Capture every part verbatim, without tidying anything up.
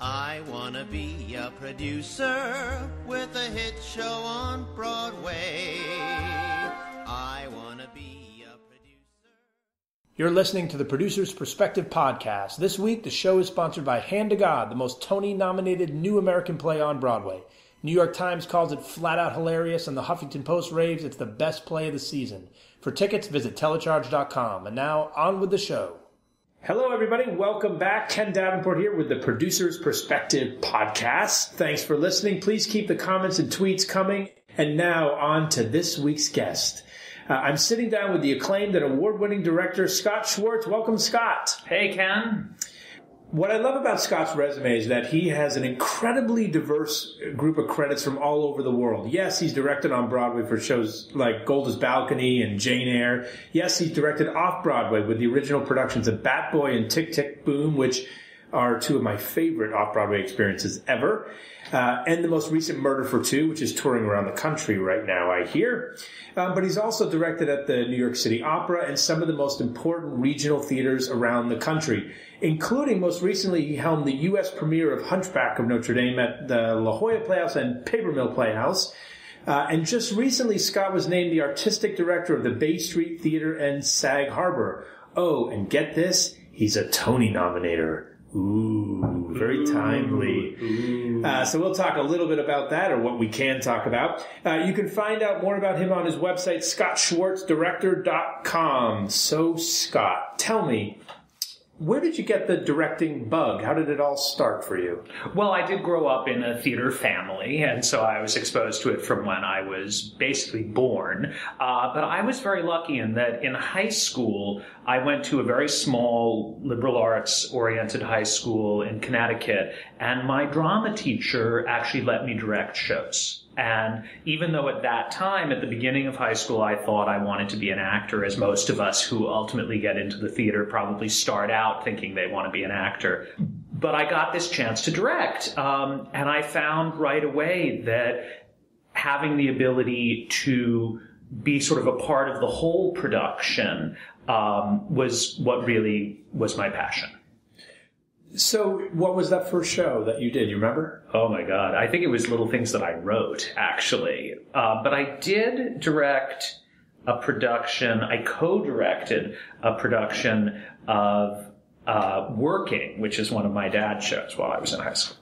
I wanna be a producer with a hit show on Broadway. I wanna be a producer. You're listening to the Producer's Perspective podcast. This week, the show is sponsored by Hand to God, the most Tony-nominated new American play on Broadway. New York Times calls it flat-out hilarious, and the Huffington Post raves it's the best play of the season. For tickets, visit telecharge dot com. And now, on with the show. Hello, everybody. Welcome back. Ken Davenport here with the Producer's Perspective podcast. Thanks for listening. Please keep the comments and tweets coming. And now on to this week's guest. Uh, I'm sitting down with the acclaimed and award-winning director, Scott Schwartz. Welcome, Scott. Hey, Ken. What I love about Scott's resume is that he has an incredibly diverse group of credits from all over the world. Yes, he's directed on Broadway for shows like Golda's Balcony and Jane Eyre. Yes, he's directed off-Broadway with the original productions of Bat Boy and Tick, Tick… Boom!, which are two of my favorite off-Broadway experiences ever. Uh, and the most recent Murder for Two, which is touring around the country right now, I hear. Um, but he's also directed at the New York City Opera and some of the most important regional theaters around the country, including, most recently, he helmed the U S premiere of Hunchback of Notre Dame at the La Jolla Playhouse and Paper Mill Playhouse. Uh, and just recently, Scott was named the artistic director of the Bay Street Theater and Sag Harbor. Oh, and get this, he's a Tony nominator. Ooh, very timely. Ooh. Uh, so we'll talk a little bit about that, or what we can talk about. Uh, you can find out more about him on his website, scott schwartz director dot com. So, Scott, tell me, where did you get the directing bug? How did it all start for you? Well, I did grow up in a theater family, and so I was exposed to it from when I was basically born. Uh, but I was very lucky in that in high school, I went to a very small liberal arts-oriented high school in Connecticut, and my drama teacher actually let me direct shows. And even though at that time, at the beginning of high school, I thought I wanted to be an actor, as most of us who ultimately get into the theater probably start out thinking they want to be an actor. But I got this chance to direct. Um, and I found right away that having the ability to be sort of a part of the whole production um, was what really was my passion. So what was that first show that you did? You remember? Oh, my God. I think it was Little Things That I Wrote, actually. Uh, but I did direct a production. I co-directed a production of uh, Working, which is one of my dad's shows while I was in high school.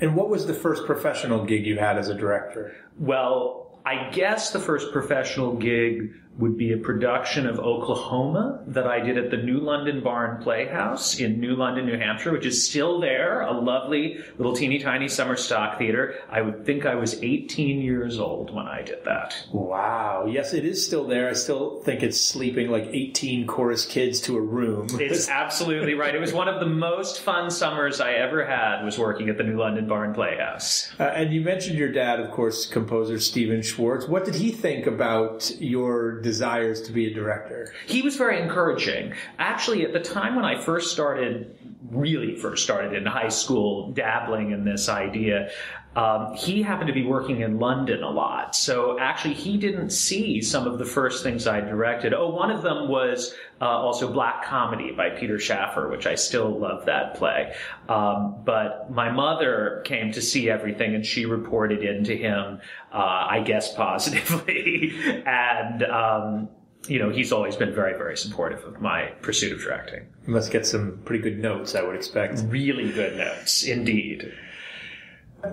And what was the first professional gig you had as a director? Well, I guess the first professional gig would be a production of Oklahoma that I did at the New London Barn Playhouse in New London, New Hampshire, which is still there, a lovely little teeny tiny summer stock theater. I would think I was eighteen years old when I did that. Wow. Yes, it is still there. I still think it's sleeping like eighteen chorus kids to a room. It's absolutely right. It was one of the most fun summers I ever had, was working at the New London Barn Playhouse. Uh, and you mentioned your dad, of course, composer Stephen Schwartz. What did he think about your desires to be a director? He was very encouraging. Actually, at the time when I first started, really first started in high school, dabbling in this idea, um, he happened to be working in London a lot. So actually, he didn't see some of the first things I directed. Oh, one of them was uh, also Black Comedy by Peter Schaffer, which I still love that play. Um, but my mother came to see everything, and she reported in to him, uh, I guess positively. and... Um, You know, he's always been very, very supportive of my pursuit of directing. You must get some pretty good notes, I would expect. Really good notes, indeed.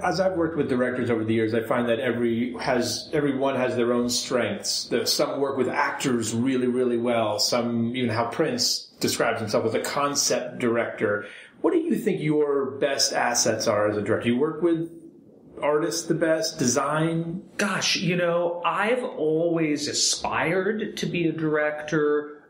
As I've worked with directors over the years, I find that every has everyone has their own strengths. Some work with actors really, really well. Some, even how Prince describes himself as a concept director. What do you think your best assets are as a director? You work with artists the best? Design? Gosh, you know, I've always aspired to be a director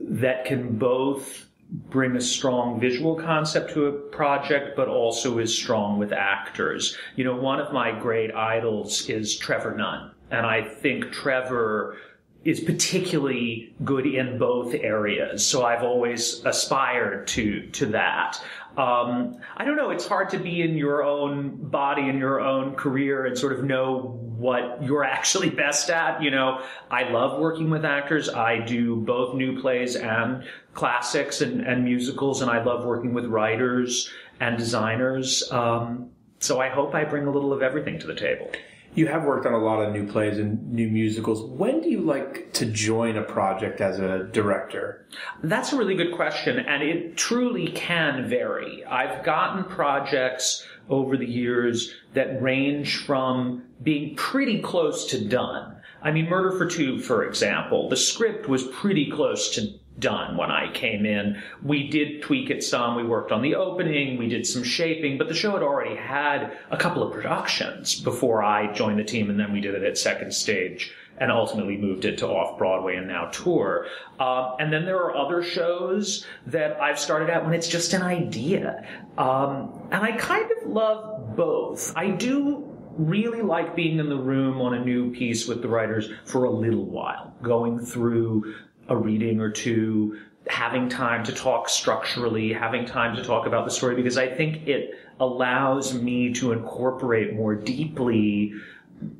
that can both bring a strong visual concept to a project, but also is strong with actors. You know, one of my great idols is Trevor Nunn, and I think Trevor is particularly good in both areas, so I've always aspired to to that. Um, I don't know, it's hard to be in your own body, in your own career, and sort of know what you're actually best at. You know, I love working with actors. I do both new plays and classics and, and musicals, and I love working with writers and designers. Um, so I hope I bring a little of everything to the table. You have worked on a lot of new plays and new musicals. When do you like to join a project as a director? That's a really good question, and it truly can vary. I've gotten projects over the years that range from being pretty close to done. I mean, Murder for Two, for example, the script was pretty close to done when I came in. We did tweak it some. We worked on the opening. We did some shaping, but the show had already had a couple of productions before I joined the team, and then we did it at Second Stage and ultimately moved it to Off-Broadway and now tour. Um, and then there are other shows that I've started out when it's just an idea. Um, and I kind of love both. I do really like being in the room on a new piece with the writers for a little while, going through a reading or two, having time to talk structurally, having time to talk about the story, because I think it allows me to incorporate more deeply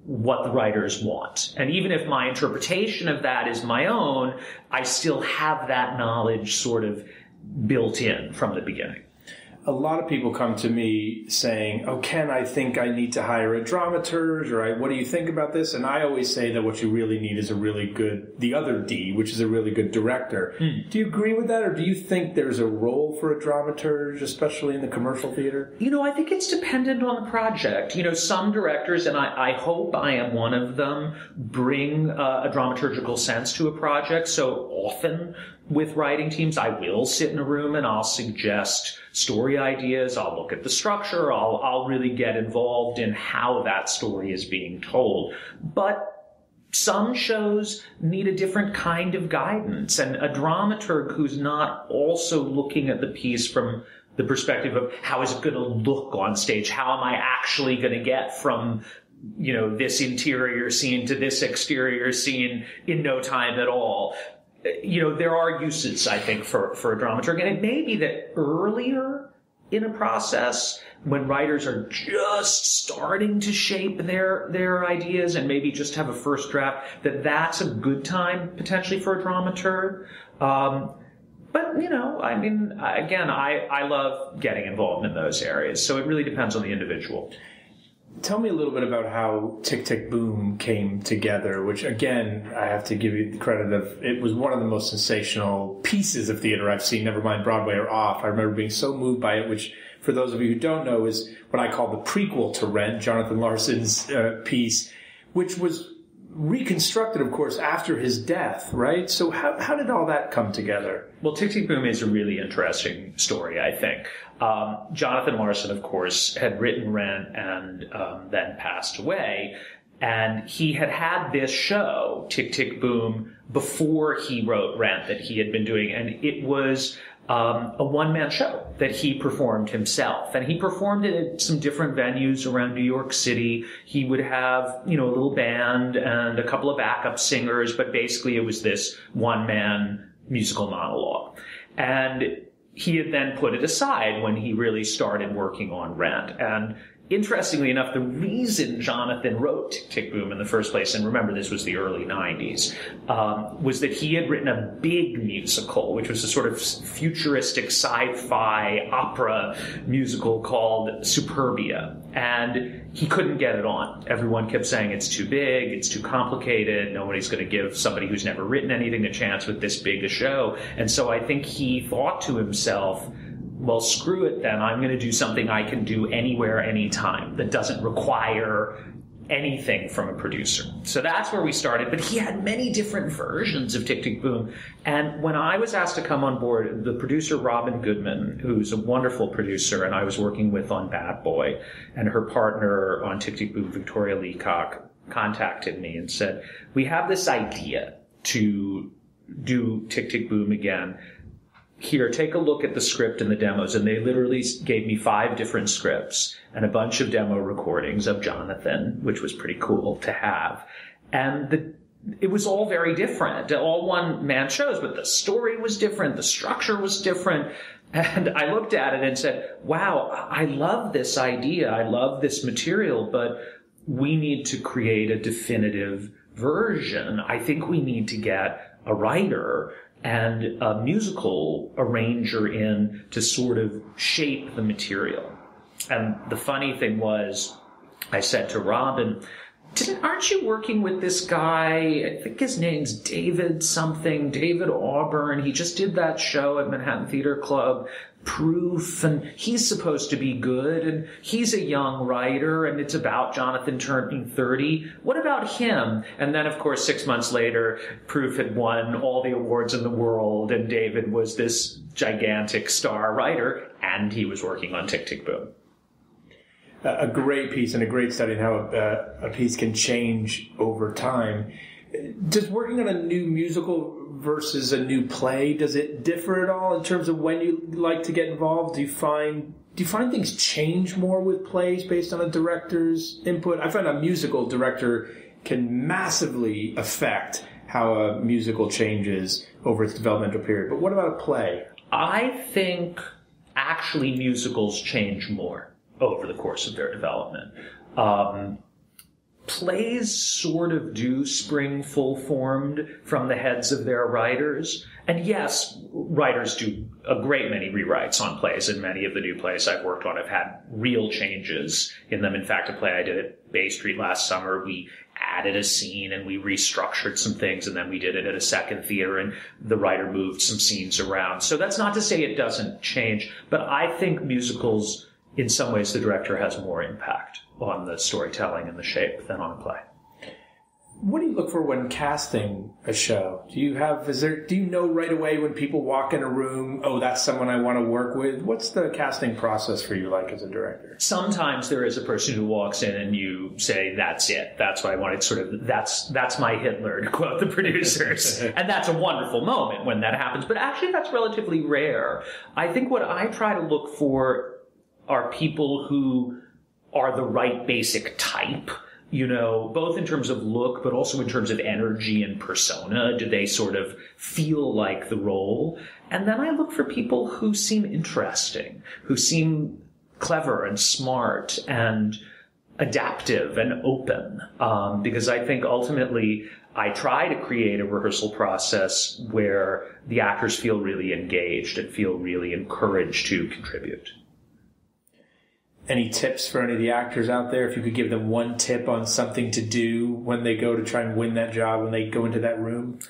what the writers want. And even if my interpretation of that is my own, I still have that knowledge sort of built in from the beginning. A lot of people come to me saying, oh, Ken, I think I need to hire a dramaturge, or I, what do you think about this? And I always say that what you really need is a really good, the other D, which is a really good director. Mm. Do you agree with that, or do you think there's a role for a dramaturge, especially in the commercial theater? You know, I think it's dependent on the project. You know, some directors, and I, I hope I am one of them, bring uh, a dramaturgical sense to a project. So often with writing teams, I will sit in a room and I'll suggest story ideas, I'll look at the structure, I'll, I'll really get involved in how that story is being told. But some shows need a different kind of guidance, and a dramaturg who's not also looking at the piece from the perspective of how is it going to look on stage, how am I actually going to get from, you know, this interior scene to this exterior scene in no time at all. You know, there are uses, I think, for, for a dramaturg. And it may be that earlier in a process, when writers are just starting to shape their, their ideas and maybe just have a first draft, that that's a good time, potentially, for a dramaturg. Um, but, you know, I mean, again, I, I love getting involved in those areas. So it really depends on the individual. Tell me a little bit about how Tick, Tick, Boom! Came together, which, again, I have to give you the credit of. It was one of the most sensational pieces of theater I've seen, never mind Broadway or off. I remember being so moved by it, which, for those of you who don't know, is what I call the prequel to Rent, Jonathan Larson's uh, piece, which was reconstructed, of course, after his death, right? So how, how did all that come together? Well, Tick, Tick, Boom! Is a really interesting story, I think. Um, Jonathan Larson, of course, had written Rent and um, then passed away, and he had had this show, Tick, Tick, Boom!, before he wrote Rent, that he had been doing, and it was um, a one-man show that he performed himself, and he performed it at some different venues around New York City. He would have, you know, a little band and a couple of backup singers, but basically it was this one-man musical monologue. And he had then put it aside when he really started working on Rent. And interestingly enough, the reason Jonathan wrote Tick, Tick, Boom! In the first place, and remember this was the early nineties, um, was that he had written a big musical, which was a sort of futuristic sci-fi opera musical called Superbia. And he couldn't get it on. Everyone kept saying it's too big, it's too complicated, nobody's going to give somebody who's never written anything a chance with this big a show. And so I think he thought to himself, well, screw it then. I'm going to do something I can do anywhere, anytime, that doesn't require anything from a producer. So that's where we started. But he had many different versions of Tick, Tick, Boom! And when I was asked to come on board, the producer, Robin Goodman, who's a wonderful producer and I was working with on Bat Boy, and her partner on Tick, Tick, Boom!, Victoria Leacock, contacted me and said, we have this idea to do Tick, Tick, Boom! Again. Here, take a look at the script and the demos. And they literally gave me five different scripts and a bunch of demo recordings of Jonathan, which was pretty cool to have. And the, it was all very different, all one-man shows, but the story was different, the structure was different. And I looked at it and said, wow, I love this idea, I love this material, but we need to create a definitive version. I think we need to get a writer and a musical arranger in to sort of shape the material. And the funny thing was, I said to Robin, Didn't, aren't you working with this guy? I think his name's David something, David Auburn. He just did that show at Manhattan Theater Club, Proof, and he's supposed to be good, and he's a young writer, and it's about Jonathan turning thirty. What about him? And then, of course, six months later, Proof had won all the awards in the world, and David was this gigantic star writer, and he was working on Tick, Tick, Boom!. A great piece and a great study in how a, a piece can change over time. Does working on a new musical versus a new play, does it differ at all in terms of when you like to get involved? Do you find do you find things change more with plays based on a director's input? I find a musical director can massively affect how a musical changes over its developmental period. But what about a play? I think actually musicals change more over the course of their development. Um, plays sort of do spring full-formed from the heads of their writers. And yes, writers do a great many rewrites on plays, and many of the new plays I've worked on have had real changes in them. In fact, a play I did at Bay Street last summer, we added a scene and we restructured some things, and then we did it at a second theater and the writer moved some scenes around. So that's not to say it doesn't change, but I think musicals, in some ways, the director has more impact on the storytelling and the shape than on a play. What do you look for when casting a show? Do you have, is there, do you know right away when people walk in a room, oh, that's someone I want to work with? What's the casting process for you like as a director? Sometimes there is a person who walks in and you say, that's it. That's what I wanted. Sort of, that's, that's my Hitler, to quote the producers. And that's a wonderful moment when that happens. But actually, that's relatively rare. I think what I try to look for are people who are the right basic type, you know, both in terms of look, but also in terms of energy and persona. Do they sort of feel like the role? And then I look for people who seem interesting, who seem clever and smart and adaptive and open, um, because I think ultimately I try to create a rehearsal process where the actors feel really engaged and feel really encouraged to contribute. Any tips for any of the actors out there? If you could give them one tip on something to do when they go to try and win that job, when they go into that room?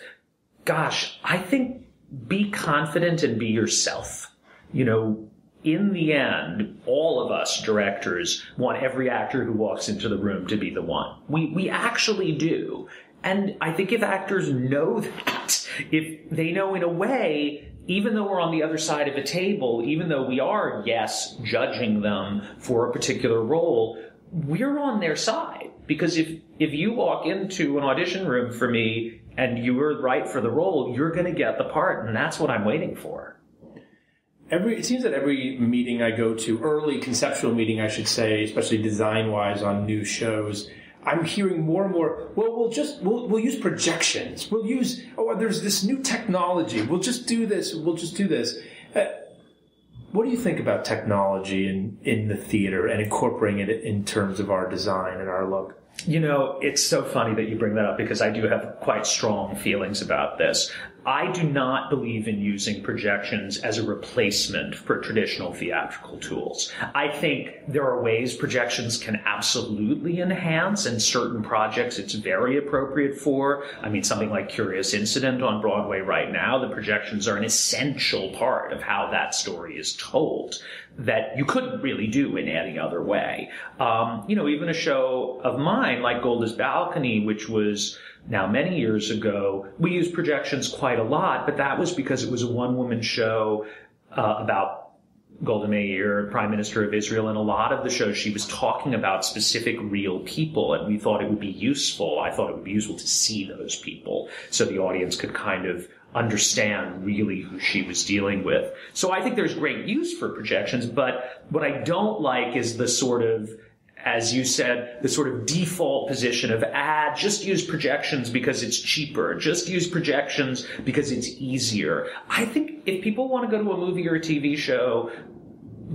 Gosh, I think be confident and be yourself. You know, in the end, all of us directors want every actor who walks into the room to be the one. We, we actually do. And I think if actors know that, if they know in a way, even though we're on the other side of a table, even though we are, yes, judging them for a particular role, we're on their side. Because if, if you walk into an audition room for me and you were right for the role, you're going to get the part, and that's what I'm waiting for. Every, it seems that every meeting I go to, early conceptual meeting, I should say, especially design-wise on new shows, I'm hearing more and more, well, we'll just, we'll, we'll use projections. We'll use, oh, there's this new technology. We'll just do this. We'll just do this. Uh, what do you think about technology in, in the theater and incorporating it in terms of our design and our look? You know, it's so funny that you bring that up, because I do have quite strong feelings about this. I do not believe in using projections as a replacement for traditional theatrical tools. I think there are ways projections can absolutely enhance, and certain projects it's very appropriate for. I mean, something like Curious Incident on Broadway right now, the projections are an essential part of how that story is told that you couldn't really do in any other way. Um, you know, even a show of mine like Golda's Balcony, which was now many years ago, we used projections quite a lot, but that was because it was a one-woman show uh, about Golda Meir, Prime Minister of Israel, and a lot of the shows she was talking about specific real people, and we thought it would be useful. I thought it would be useful to see those people so the audience could kind of understand really who she was dealing with. So I think there's great use for projections, but what I don't like is the sort of, as you said, the sort of default position of, ah, just use projections because it's cheaper. Just use projections because it's easier. I think if people want to go to a movie or a T V show,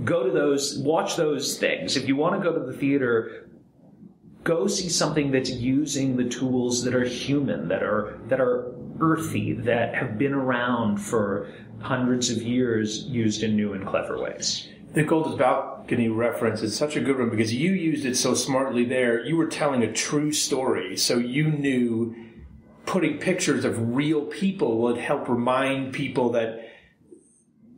go to those, watch those things. If you want to go to the theater, go see something that's using the tools that are human, that are, that are earthy, that have been around for hundreds of years, used in new and clever ways. The Golda's Balcony reference is such a good one because you used it so smartly there. You were telling a true story, so you knew putting pictures of real people would help remind people that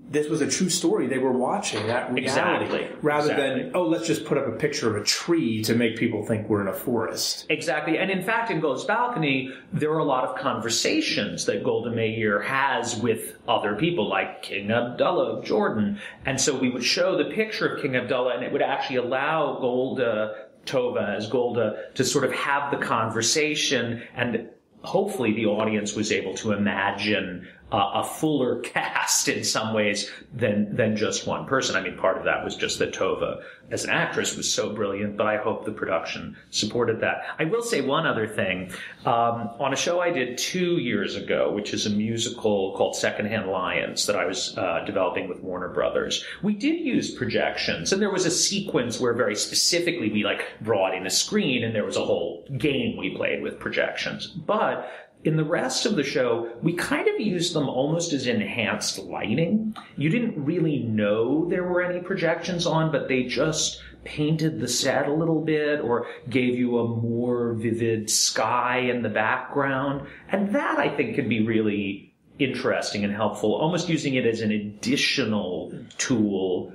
this was a true story they were watching, that reality. Exactly. Rather exactly. than, oh, let's just put up a picture of a tree to make people think we're in a forest. Exactly. And in fact, in Golda's Balcony, there are a lot of conversations that Golda Meir has with other people, like King Abdullah of Jordan. And so we would show the picture of King Abdullah, and it would actually allow Golda, Tova as Golda, to sort of have the conversation, and hopefully the audience was able to imagine Uh, a fuller cast in some ways than than just one person. I mean, part of that was just that Tova, as an actress, was so brilliant, but I hope the production supported that. I will say one other thing. Um, on a show I did two years ago, which is a musical called Secondhand Lions that I was uh, developing with Warner Brothers, we did use projections, and there was a sequence where very specifically we like brought in a screen, and there was a whole game we played with projections. But in the rest of the show, we kind of used them almost as enhanced lighting. You didn't really know there were any projections on, but they just painted the set a little bit or gave you a more vivid sky in the background. And that, I think, can be really interesting and helpful, almost using it as an additional tool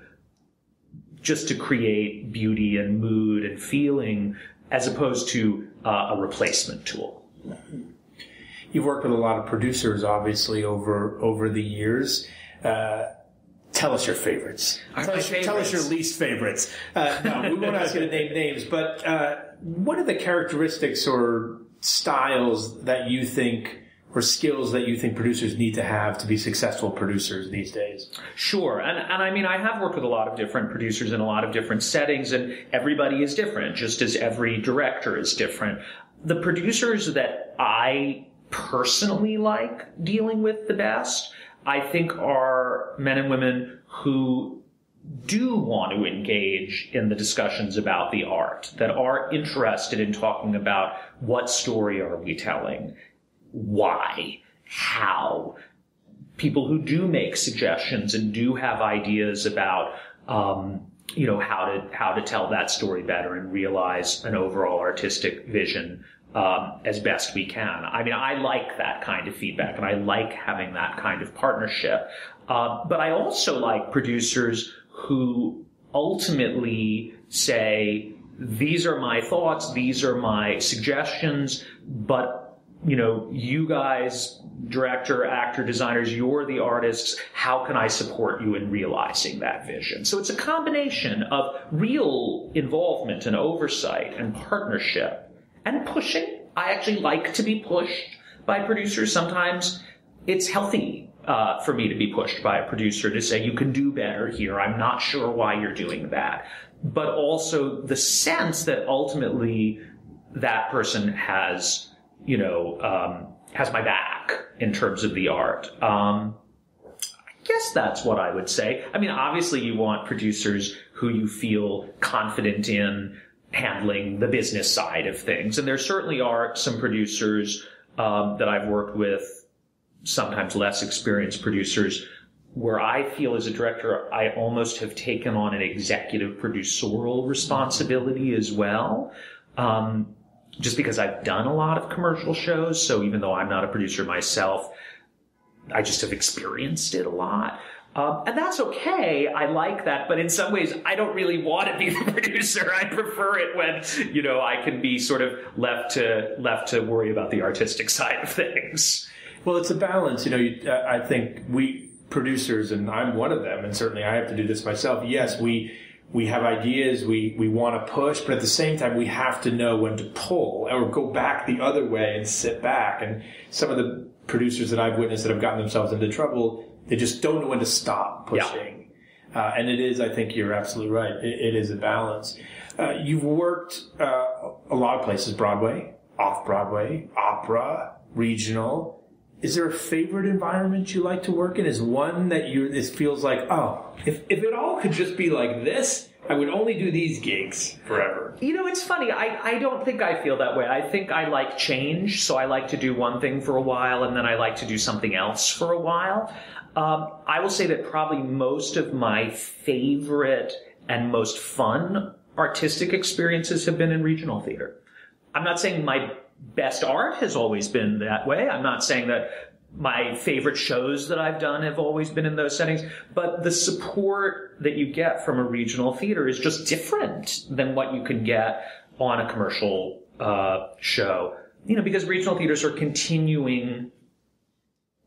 just to create beauty and mood and feeling as opposed to uh, a replacement tool. You've worked with a lot of producers, obviously, over over the years. Uh, tell us your favorites. Tell us, favorites. Tell us your least favorites. Uh, no, we won't ask you to name names, but uh, what are the characteristics or styles that you think, or skills that you think producers need to have to be successful producers these days? Sure. And, and I mean, I have worked with a lot of different producers in a lot of different settings, and everybody is different, just as every director is different. The producers that I personally like dealing with the best, I think, are men and women who do want to engage in the discussions about the art, that are interested in talking about what story are we telling, why, how. People who do make suggestions and do have ideas about um, you know, how to how to tell that story better and realize an overall artistic vision Um, as best we can. I mean, I like that kind of feedback, and I like having that kind of partnership. Uh, but I also like producers who ultimately say, these are my thoughts, these are my suggestions, but, you know, you guys, director, actor, designers, you're the artists, how can I support you in realizing that vision? So it's a combination of real involvement and oversight and partnership. And pushing. I actually like to be pushed by producers. Sometimes it's healthy uh, for me to be pushed by a producer to say, you can do better here. I'm not sure why you're doing that. But also the sense that ultimately that person has, you know, um, has my back in terms of the art. Um, I guess that's what I would say. I mean, obviously you want producers who you feel confident in handling the business side of things. And there certainly are some producers um, that I've worked with, sometimes less experienced producers, where I feel as a director I almost have taken on an executive producerial responsibility as well, um, just because I've done a lot of commercial shows. So even though I'm not a producer myself, I just have experienced it a lot. Um, and that's okay. I like that. But in some ways, I don't really want to be the producer. I prefer it when, you know, I can be sort of left to left to worry about the artistic side of things. Well, it's a balance. You know, you, uh, I think we producers, and I'm one of them, and certainly I have to do this myself. Yes, we we have ideas. We, we want to push. But at the same time, we have to know when to pull or go back the other way and sit back. And some of the producers that I've witnessed that have gotten themselves into trouble, they just don't know when to stop pushing. Yeah. Uh, and it is, I think you're absolutely right, it, it is a balance. Uh, you've worked uh, a lot of places, Broadway, off-Broadway, opera, regional. Is there a favorite environment you like to work in? Is one that you, this feels like, oh, if, if it all could just be like this, I would only do these gigs forever. You know, it's funny. I, I don't think I feel that way. I think I like change, so I like to do one thing for a while, and then I like to do something else for a while. Um, I will say that probably most of my favorite and most fun artistic experiences have been in regional theater. I'm not saying my best art has always been that way. I'm not saying that my favorite shows that I've done have always been in those settings, but the support that you get from a regional theater is just different than what you can get on a commercial uh, show. You know, because regional theaters are continuing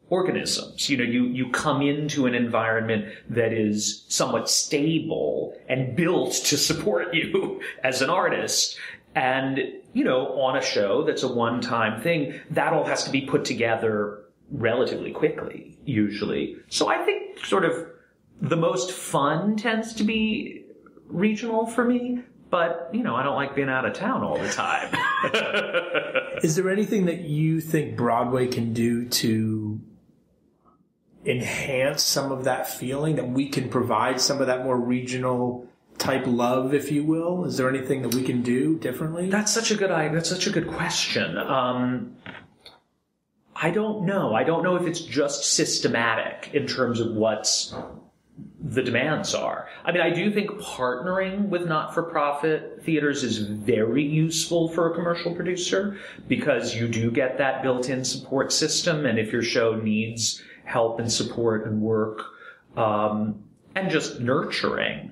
organisms. You know, you, you come into an environment that is somewhat stable and built to support you as an artist. And, you know, on a show that's a one-time thing, that all has to be put together relatively quickly, usually. So I think sort of the most fun tends to be regional for me, but, you know, I don't like being out of town all the time. Is there anything that you think Broadway can do to enhance some of that feeling, that we can provide some of that more regional type love, if you will? Is there anything that we can do differently? That's such a good idea. That's such a good question. Um... I don't know. I don't know if it's just systematic in terms of what's the demands are. I mean, I do think partnering with not-for-profit theaters is very useful for a commercial producer, because you do get that built-in support system, and if your show needs help and support and work, um, and just nurturing,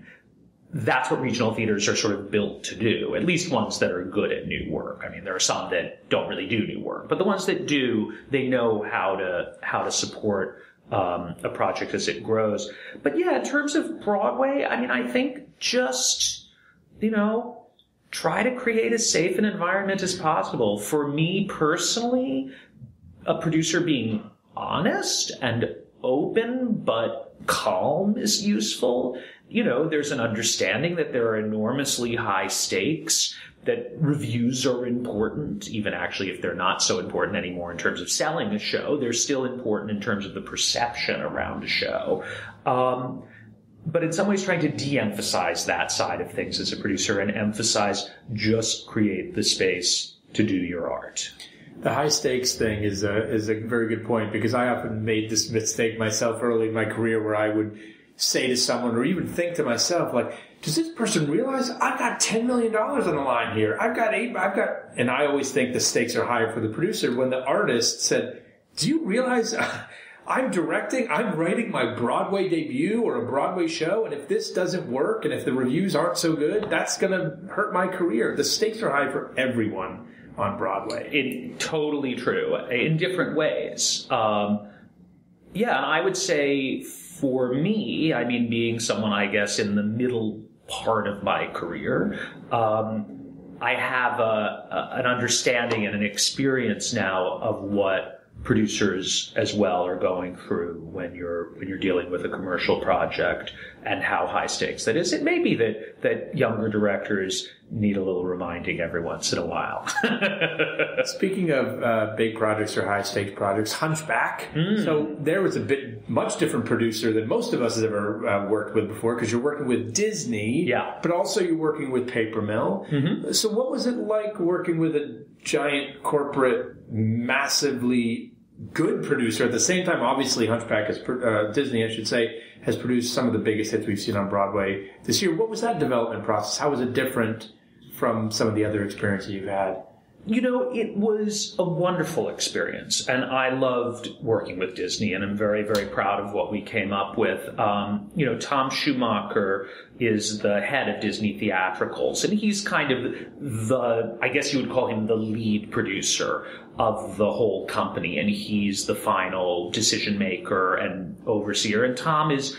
that's what regional theaters are sort of built to do, at least ones that are good at new work. I mean, there are some that don't really do new work, but the ones that do, they know how to how to support um, a project as it grows. But yeah, in terms of Broadway, I mean, I think just, you know, try to create as safe an environment as possible. For me personally, a producer being honest and open but calm is useful. You know, there's an understanding that there are enormously high stakes, that reviews are important, even actually if they're not so important anymore in terms of selling a show, they're still important in terms of the perception around a show. Um, but in some ways trying to de-emphasize that side of things as a producer and emphasize just create the space to do your art. The high stakes thing is a, is a very good point, because I often made this mistake myself early in my career where I would say to someone, or even think to myself, like, does this person realize I've got ten million dollars on the line here? I've got eight. I've got, and I always think the stakes are higher for the producer. When the artist said, "Do you realize I'm directing? I'm writing my Broadway debut or a Broadway show, and if this doesn't work, and if the reviews aren't so good, that's going to hurt my career." The stakes are high for everyone on Broadway. It totally true in different ways. Um, yeah, and I would say, for me, I mean, being someone, I guess, in the middle part of my career, um, I have a, a, an understanding and an experience now of what producers as well are going through when you're when you're dealing with a commercial project and how high stakes that is. It may be that that younger directors need a little reminding every once in a while. Speaking of uh, big projects or high stakes projects, Hunchback. Mm. So there was a bit much different producer than most of us has ever uh, worked with before, because you're working with Disney, yeah, but also you're working with Paper Mill. Mm-hmm. So what was it like working with a giant corporate, massively good producer at the same time? Obviously, Hunchback is uh, Disney, I should say, has produced some of the biggest hits we've seen on Broadway this year. What was that development process? How was it different from some of the other experiences you've had? You know, it was a wonderful experience, and I loved working with Disney, and I'm very, very proud of what we came up with. Um, you know, Tom Schumacher is the head of Disney Theatricals, and he's kind of the, I guess you would call him the lead producer of the whole company, and he's the final decision maker and overseer, and Tom is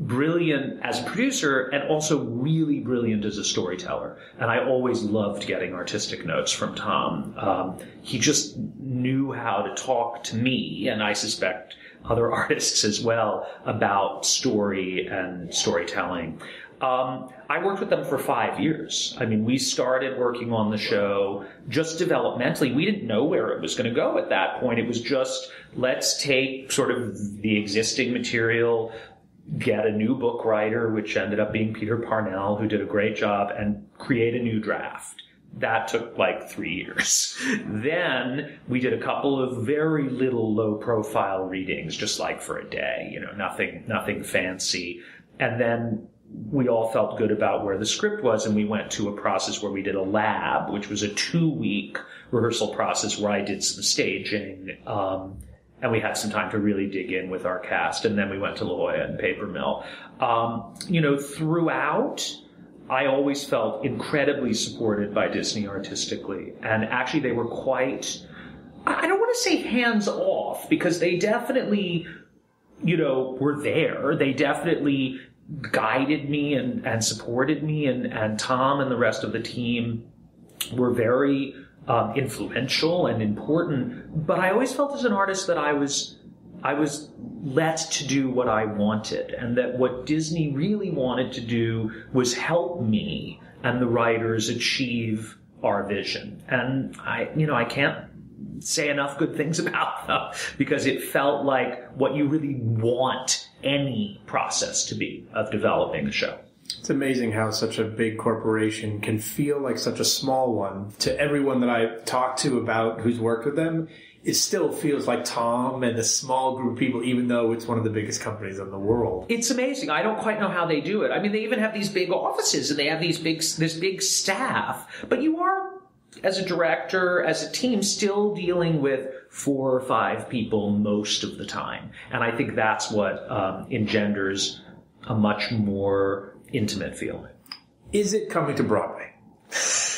brilliant as a producer and also really brilliant as a storyteller. And I always loved getting artistic notes from Tom. Um, he just knew how to talk to me, and I suspect other artists as well, about story and storytelling. Um, I worked with them for five years. I mean, we started working on the show just developmentally. We didn't know where it was going to go at that point. It was just, let's take sort of the existing material, get a new book writer, which ended up being Peter Parnell, who did a great job, and create a new draft. That took like three years. Then we did a couple of very little low-profile readings, just like for a day, you know, nothing, nothing fancy. And then we all felt good about where the script was, and we went to a process where we did a lab, which was a two-week rehearsal process where I did some staging, um, and we had some time to really dig in with our cast. And then we went to La Jolla and Paper Mill. Um, you know, throughout, I always felt incredibly supported by Disney artistically. And actually, they were quite, I don't want to say hands-off, because they definitely, you know, were there. They definitely guided me and, and supported me. And, and Tom and the rest of the team were very um, influential and important. But I always felt as an artist that I was... I was let to do what I wanted, and that what Disney really wanted to do was help me and the writers achieve our vision. And I, you know, I can't say enough good things about them, because it felt like what you really want any process to be of developing a show. It's amazing how such a big corporation can feel like such a small one. To everyone that I've talked to about who's worked with them, it still feels like Tom and a small group of people, even though it's one of the biggest companies in the world. It's amazing. I don't quite know how they do it. I mean, they even have these big offices and they have these big, this big staff. But you are, as a director, as a team, still dealing with four or five people most of the time. And I think that's what um, engenders a much more intimate feeling. Is it coming to Broadway?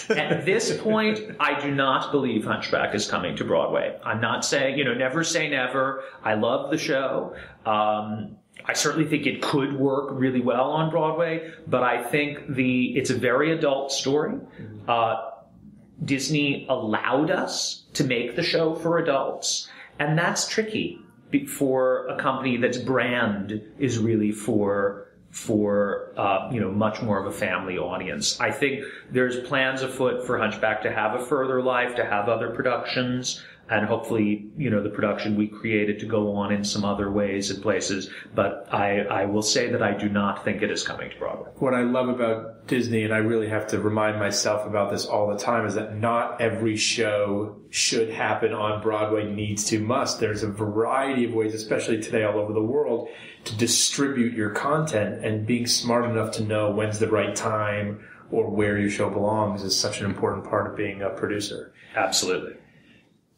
At this point, I do not believe Hunchback is coming to Broadway. I'm not saying, you know, never say never. I love the show. Um, I certainly think it could work really well on Broadway, but I think the it's a very adult story. Uh, Disney allowed us to make the show for adults, and that's tricky for a company that's brand is really for for, uh, you know, much more of a family audience. I think there's plans afoot for Hunchback to have a further life, to have other productions, and hopefully, you know, the production we created to go on in some other ways and places. But I, I will say that I do not think it is coming to Broadway. What I love about Disney, and I really have to remind myself about this all the time, is that not every show should happen on Broadway, needs to, must. There's a variety of ways, especially today all over the world, to distribute your content, and being smart enough to know when's the right time or where your show belongs is such an important part of being a producer. Absolutely.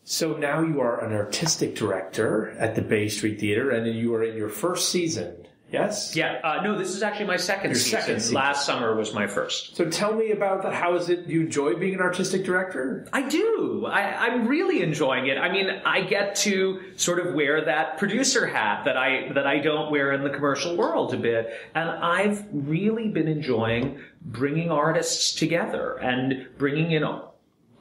So now you are an artistic director at the Bay Street Theater, and then you are in your first season, yes? Yeah. Uh, no, this is actually my second your season. second season. Last summer was my first. So tell me about that. How is it? Do you enjoy being an artistic director? I do. I, I'm really enjoying it. I mean, I get to sort of wear that producer hat that I, that I don't wear in the commercial world a bit. And I've really been enjoying bringing artists together and bringing in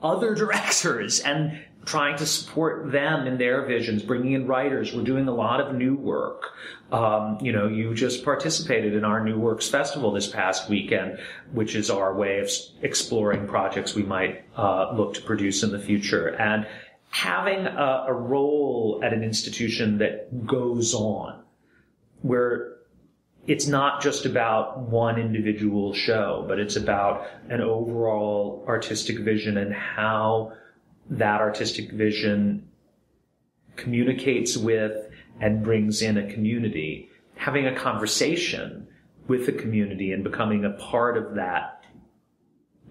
other directors and trying to support them in their visions, bringing in writers. We're doing a lot of new work. Um, you know, you just participated in our New Works Festival this past weekend, which is our way of exploring projects we might uh, look to produce in the future. And having a, a role at an institution that goes on, where it's not just about one individual show, but it's about an overall artistic vision and how that artistic vision communicates with and brings in a community, having a conversation with the community and becoming a part of that,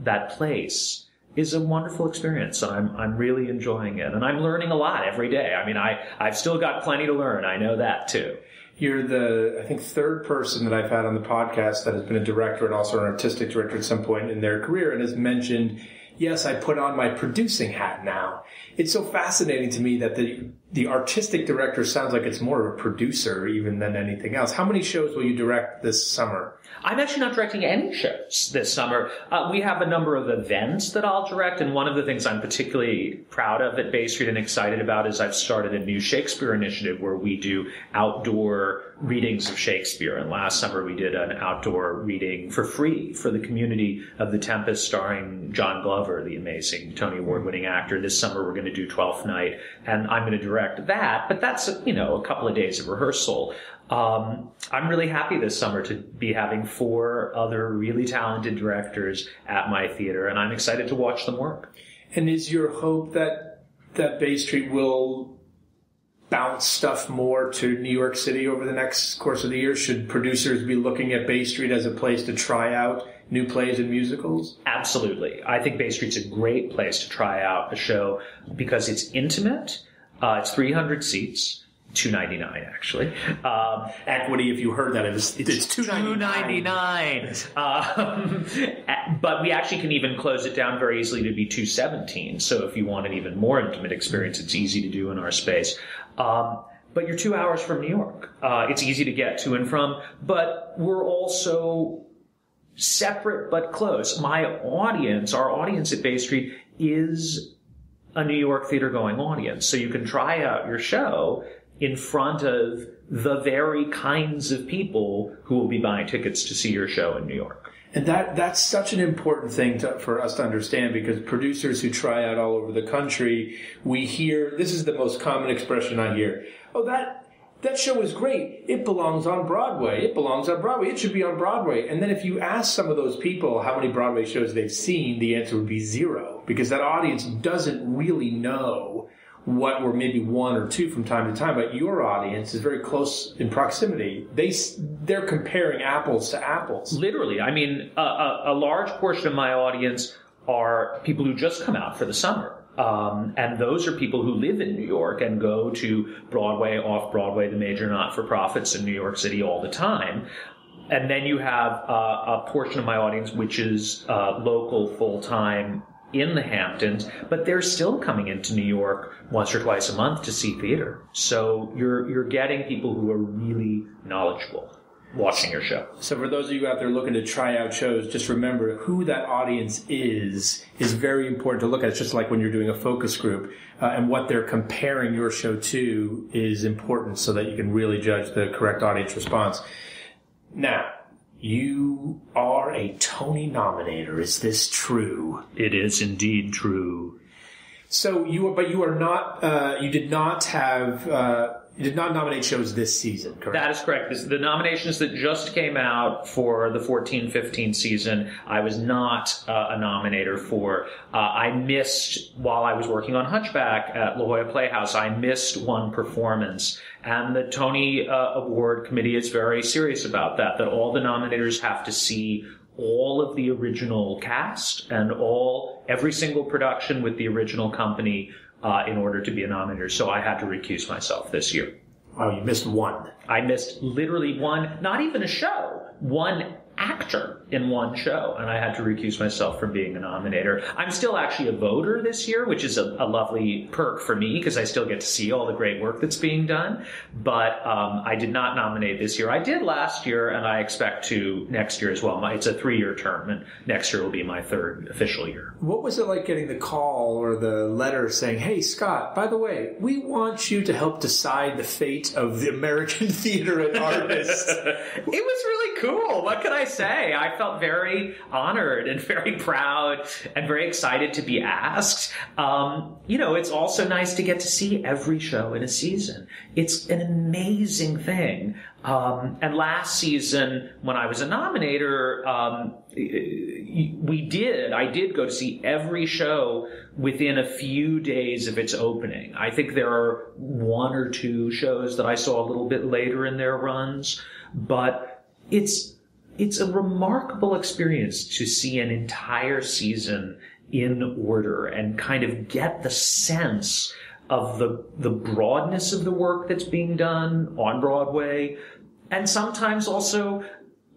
that place is a wonderful experience. I'm, I'm really enjoying it. And I'm learning a lot every day. I mean, I, I've still got plenty to learn. I know that too. You're the, I think, third person that I've had on the podcast that has been a director and also an artistic director at some point in their career and has mentioned, yes, I put on my producing hat now. It's so fascinating to me that the the artistic director sounds like it's more of a producer even than anything else. How many shows will you direct this summer? I'm actually not directing any shows this summer. Uh, we have a number of events that I'll direct, and one of the things I'm particularly proud of at Bay Street and excited about is I've started a new Shakespeare initiative where we do outdoor readings of Shakespeare, and last summer we did an outdoor reading for free for the community of The Tempest starring John Glover, the amazing Tony Award winning actor. This summer we're going to do Twelfth Night, and I'm going to direct that, but that's, you know, a couple of days of rehearsal. Um, I'm really happy this summer to be having four other really talented directors at my theater, and I'm excited to watch them work. And is your hope that that Bay Street will bounce stuff more to New York City over the next course of the year? Should producers be looking at Bay Street as a place to try out new plays and musicals? Absolutely. I think Bay Street's a great place to try out a show because it's intimate. Uh, it's three hundred seats. two ninety-nine actually. Um, Equity, if you heard that, it's, it's, it's two ninety-nine. Um, but we actually can even close it down very easily to be two seventeen. So if you want an even more intimate experience, it's easy to do in our space. Um, but you're two hours from New York. Uh, it's easy to get to and from. But we're also separate but close. My audience, our audience at Bay Street, is a New York theater-going audience. So you can try out your show in front of the very kinds of people who will be buying tickets to see your show in New York. And that that's such an important thing to, for us to understand, because producers who try out all over the country, we hear, this is the most common expression I hear, oh, that, that show was great. It belongs on Broadway. It belongs on Broadway. It should be on Broadway. And then if you ask some of those people how many Broadway shows they've seen, the answer would be zero, because that audience doesn't really know what were maybe one or two from time to time, but your audience is very close in proximity. They, they're comparing apples to apples. Literally. I mean, a, a, a large portion of my audience are people who just come out for the summer. Um, and those are people who live in New York and go to Broadway, off-Broadway, the major not-for-profits in New York City all the time. And then you have uh, a portion of my audience which is uh, local, full-time, in the Hamptons, but they're still coming into New York once or twice a month to see theater. So you're you're getting people who are really knowledgeable watching your show. So for those of you out there looking to try out shows, just remember who that audience is is very important to look at. It's just like when you're doing a focus group, uh, and what they're comparing your show to is important so that you can really judge the correct audience response. Now, you are a Tony nominator. Is this true? It is indeed true. So you, but you are not. Uh, you did not have. Uh, you did not nominate shows this season, correct? That is correct. This, the nominations that just came out for the fourteen fifteen season, I was not uh, a nominator for. Uh, I missed while I was working on Hunchback at La Jolla Playhouse. I missed one performance. And the Tony uh, Award Committee is very serious about that, that all the nominators have to see all of the original cast and all every single production with the original company uh, in order to be a nominator. So I had to recuse myself this year. Oh, you missed one. I missed literally one, not even a show, one actor in one show, and I had to recuse myself from being a nominator. I'm still actually a voter this year, which is a, a lovely perk for me because I still get to see all the great work that's being done, but um, I did not nominate this year. I did last year, and I expect to next year as well. My, it's a three-year term, and next year will be my third official year. What was it like getting the call or the letter saying, hey, Scott, by the way, we want you to help decide the fate of the American theater and artists? It was really cool. What can I say? I felt very honored and very proud and very excited to be asked. Um, you know, it's also nice to get to see every show in a season. It's an amazing thing. Um, and last season, when I was a nominator, um, we did, I did go to see every show within a few days of its opening. I think there are one or two shows that I saw a little bit later in their runs, but it's It's a remarkable experience to see an entire season in order and kind of get the sense of the the broadness of the work that's being done on Broadway, and sometimes also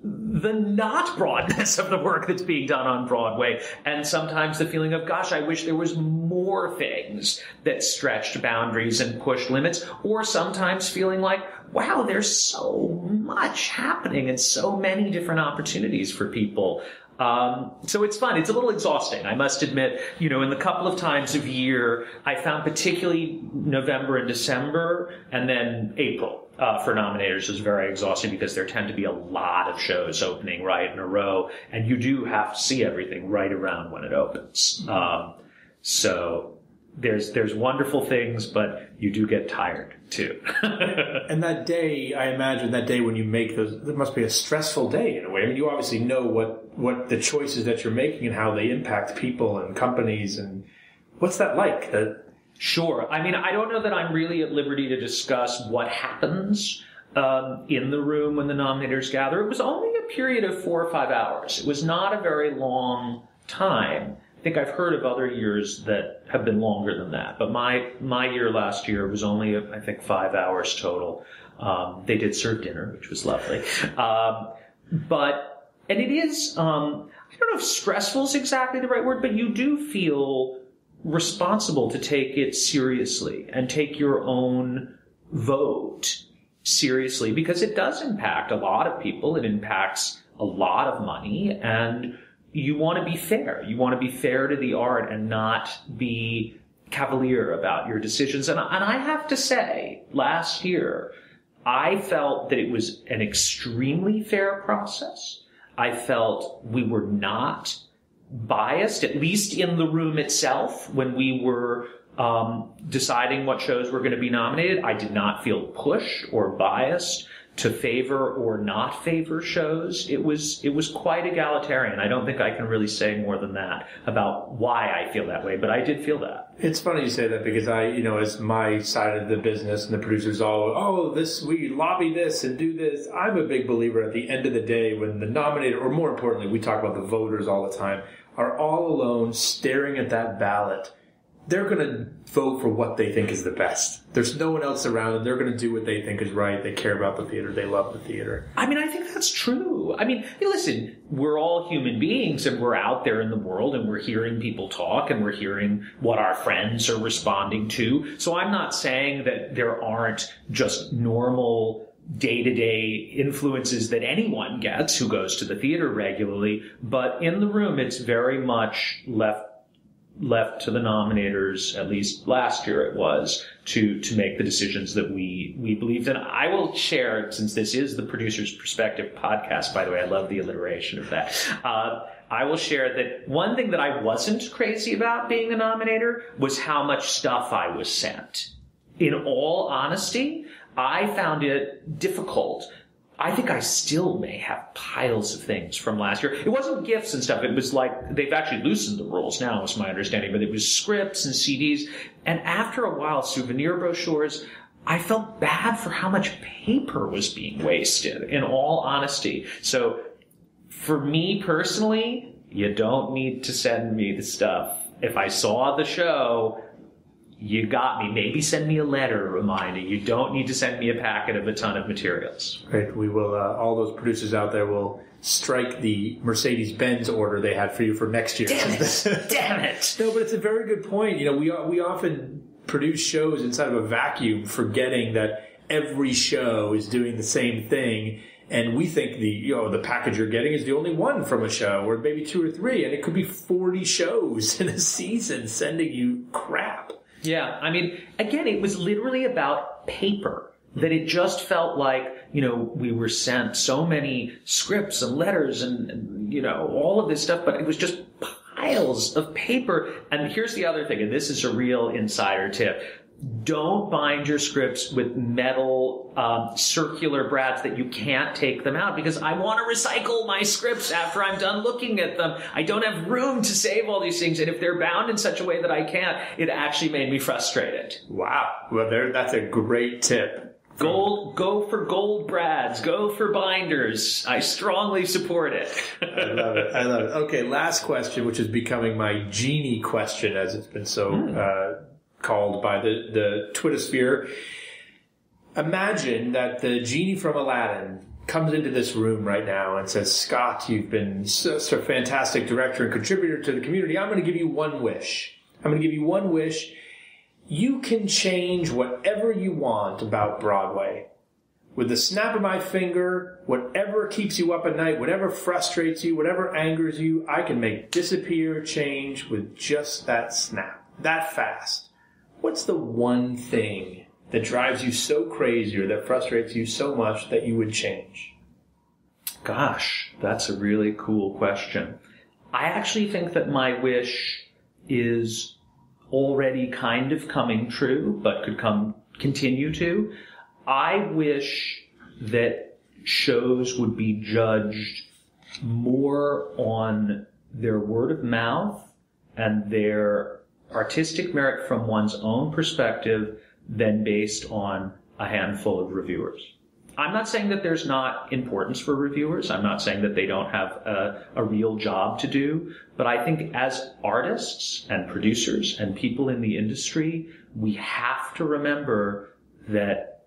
the not broadness of the work that's being done on Broadway, and sometimes the feeling of, gosh, I wish there was more things that stretched boundaries and pushed limits, or sometimes feeling like, wow, there's so much happening and so many different opportunities for people. Um, so it's fun. It's a little exhausting, I must admit. You know, in the couple of times of year, I found particularly November and December, and then April uh, for nominators is very exhausting because there tend to be a lot of shows opening right in a row, and you do have to see everything right around when it opens. Um, so there's there's wonderful things, but you do get tired too. And that day, I imagine that day when you make those, that must be a stressful day in a way. I mean, you obviously know what what the choices that you're making and how they impact people and companies. And what's that like? Uh, sure. I mean, I don't know that I'm really at liberty to discuss what happens um, in the room when the nominators gather. It was only a period of four or five hours. It was not a very long time. I think I've heard of other years that have been longer than that, but my my year last year was only I think five hours total. Um, they did serve dinner, which was lovely. Um, but and it is um, I don't know if stressful is exactly the right word, but you do feel responsible to take it seriously and take your own vote seriously, because it does impact a lot of people. It impacts a lot of money, and you want to be fair. You want to be fair to the art and not be cavalier about your decisions. And I, and I have to say, last year, I felt that it was an extremely fair process. I felt we were not biased, at least in the room itself, when we were um, deciding what shows were going to be nominated. I did not feel pushed or biased to favor or not favor shows. It was it was quite egalitarian. I don't think I can really say more than that about why I feel that way, but I did feel that. It's funny you say that, because I, you know, as my side of the business and the producers all, oh, this, we lobby this and do this. I'm a big believer at the end of the day when the nominator, or more importantly, we talk about the voters all the time, are all alone staring at that ballot. They're going to vote for what they think is the best. There's no one else around them. They're going to do what they think is right. They care about the theater. They love the theater. I mean, I think that's true. I mean, listen, we're all human beings, and we're out there in the world, and we're hearing people talk, and we're hearing what our friends are responding to. So I'm not saying that there aren't just normal day-to-day influences that anyone gets who goes to the theater regularly, but in the room, it's very much left left to the nominators, at least last year it was, to to make the decisions that we we believed in. I will share, since this is the Producer's Perspective podcast, by the way, I love the alliteration of that, uh, I will share that one thing that I wasn't crazy about being a nominator was how much stuff I was sent. In all honesty, I found it difficult. I think I still may have piles of things from last year. It wasn't gifts and stuff. It was like, they've actually loosened the rules now, was my understanding, but it was scripts and C Ds. And after a while, souvenir brochures, I felt bad for how much paper was being wasted, in all honesty. So for me personally, you don't need to send me the stuff. If I saw the show, you got me. Maybe send me a letter reminding. You don't need to send me a packet of a ton of materials. Right. We will, uh, all those producers out there will strike the Mercedes-Benz order they had for you for next year. Damn it. Damn it. No, but it's a very good point. You know, we, we often produce shows inside of a vacuum, forgetting that every show is doing the same thing. And we think the, you know, the package you're getting is the only one from a show, or maybe two or three. And it could be forty shows in a season sending you crap. Yeah, I mean, again, it was literally about paper, that it just felt like, you know, we were sent so many scripts and letters and, and, you know, all of this stuff, but it was just piles of paper. And here's the other thing, and this is a real insider tip. Don't bind your scripts with metal um, circular brads that you can't take them out, because I want to recycle my scripts after I'm done looking at them. I don't have room to save all these things, and if they're bound in such a way that I can't, it actually made me frustrated. Wow. Well, there, that's a great tip. Gold, go for gold brads. Go for binders. I strongly support it. I love it. I love it. Okay, last question, which is becoming my genie question, as it's been so... Mm. Uh, called by the, the Twittersphere. Imagine that the genie from Aladdin comes into this room right now and says, Scott, you've been such a fantastic director and contributor to the community. I'm going to give you one wish. I'm going to give you one wish. You can change whatever you want about Broadway. With the snap of my finger, whatever keeps you up at night, whatever frustrates you, whatever angers you, I can make disappear, change with just that snap, that fast. What's the one thing that drives you so crazy or that frustrates you so much that you would change? Gosh, that's a really cool question. I actually think that my wish is already kind of coming true, but could come continue to. I wish that shows would be judged more on their word of mouth and their artistic merit from one's own perspective than based on a handful of reviewers. I'm not saying that there's not importance for reviewers. I'm not saying that they don't have a, a real job to do. But I think as artists and producers and people in the industry, we have to remember that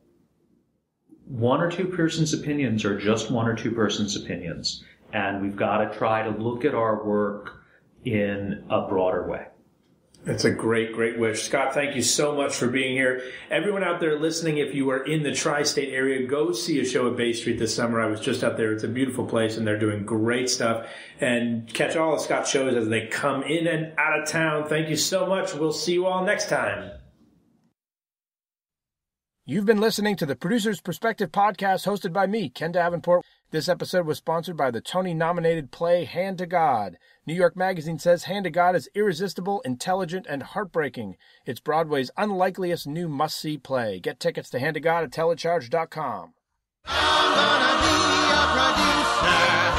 one or two persons' opinions are just one or two persons' opinions. And we've got to try to look at our work in a broader way. That's a great, great wish. Scott, thank you so much for being here. Everyone out there listening, if you are in the tri-state area, go see a show at Bay Street this summer. I was just out there. It's a beautiful place, and they're doing great stuff. And catch all of Scott's shows as they come in and out of town. Thank you so much. We'll see you all next time. You've been listening to the Producer's Perspective podcast hosted by me, Ken Davenport. This episode was sponsored by the Tony-nominated play Hand to God. New York Magazine says Hand to God is irresistible, intelligent, and heartbreaking. It's Broadway's unlikeliest new must-see play. Get tickets to Hand to God at telecharge dot com. I'm gonna be a producer.